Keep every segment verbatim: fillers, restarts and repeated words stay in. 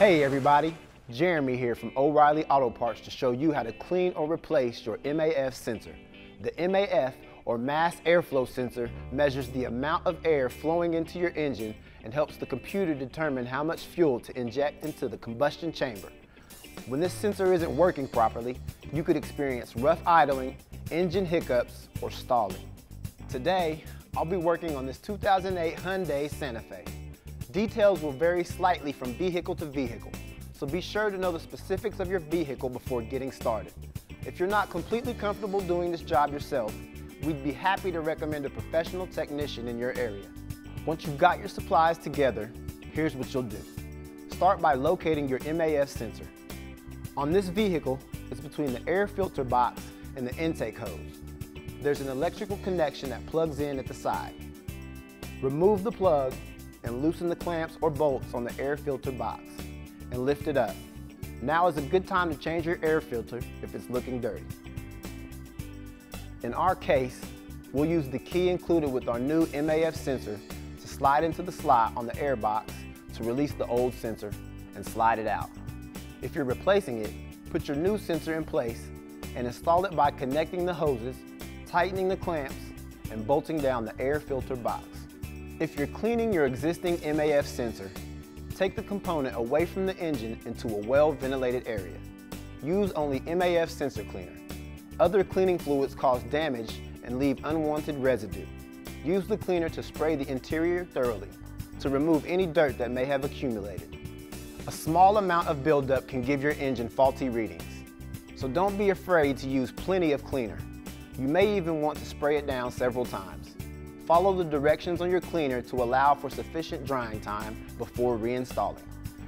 Hey everybody, Jeremy here from O'Reilly Auto Parts to show you how to clean or replace your M A F sensor. The M A F, or mass airflow sensor, measures the amount of air flowing into your engine and helps the computer determine how much fuel to inject into the combustion chamber. When this sensor isn't working properly, you could experience rough idling, engine hiccups, or stalling. Today, I'll be working on this two thousand eight Hyundai Santa Fe. Details will vary slightly from vehicle to vehicle, so be sure to know the specifics of your vehicle before getting started. If you're not completely comfortable doing this job yourself, we'd be happy to recommend a professional technician in your area. Once you've got your supplies together, here's what you'll do. Start by locating your M A F sensor. On this vehicle, it's between the air filter box and the intake hose. There's an electrical connection that plugs in at the side. Remove the plug and loosen the clamps or bolts on the air filter box and lift it up. Now is a good time to change your air filter if it's looking dirty. In our case, we'll use the key included with our new M A F sensor to slide into the slot on the air box to release the old sensor and slide it out. If you're replacing it, put your new sensor in place and install it by connecting the hoses, tightening the clamps, and bolting down the air filter box. If you're cleaning your existing M A F sensor, take the component away from the engine into a well-ventilated area. Use only M A F sensor cleaner. Other cleaning fluids cause damage and leave unwanted residue. Use the cleaner to spray the interior thoroughly to remove any dirt that may have accumulated. A small amount of buildup can give your engine faulty readings, so don't be afraid to use plenty of cleaner. You may even want to spray it down several times. Follow the directions on your cleaner to allow for sufficient drying time before reinstalling.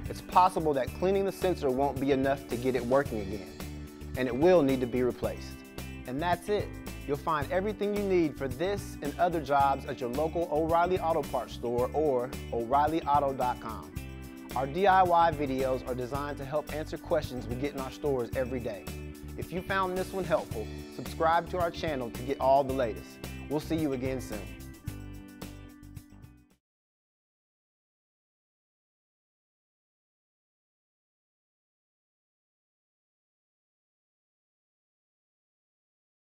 It's possible that cleaning the sensor won't be enough to get it working again, and it will need to be replaced. And that's it. You'll find everything you need for this and other jobs at your local O'Reilly Auto Parts store or O'Reilly Auto dot com. Our D I Y videos are designed to help answer questions we get in our stores every day. If you found this one helpful, subscribe to our channel to get all the latest. We'll see you again soon.